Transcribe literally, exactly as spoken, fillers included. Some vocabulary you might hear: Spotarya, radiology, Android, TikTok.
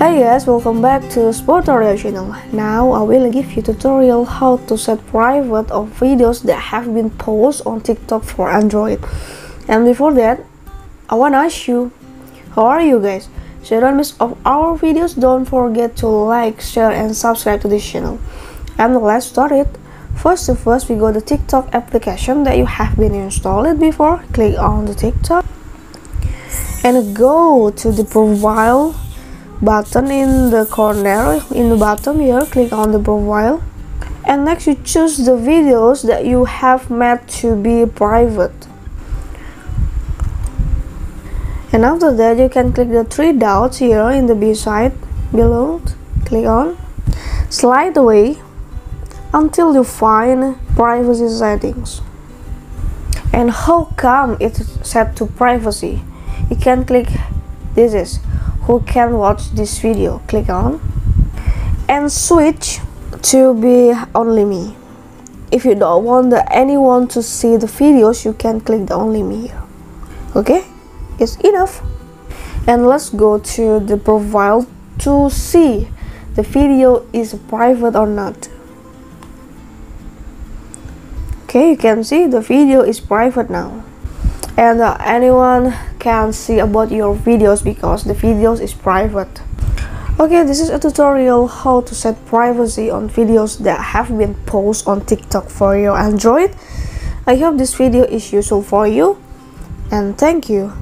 Hi guys, welcome back to Spotarya channel. Now I will give you tutorial how to set private of videos that have been posted on TikTok for Android. And before that, I wanna ask you, how are you guys? So you don't miss of our videos, don't forget to like, share and subscribe to this channel. And let's start it. First to first, we go to TikTok application that you have been installed before. Click on the TikTok and go to the profile button in the corner in the bottom here. Click on the profile and next you choose the videos that you have made to be private, and after that you can click the three dots here in the beside below. Click on, slide away until you find privacy settings. And how come it's set to privacy? You can click this is who can watch this video, click on and switch to be only me. If you don't want the anyone to see the videos, you can click the only me here. Okay, it's enough. And let's go to the profile to see the video is private or not. Okay, you can see the video is private now. And uh, anyone can see about your videos because the videos is private. Okay, this is a tutorial how to set privacy on videos that have been posted on TikTok for your Android. I hope this video is useful for you and thank you.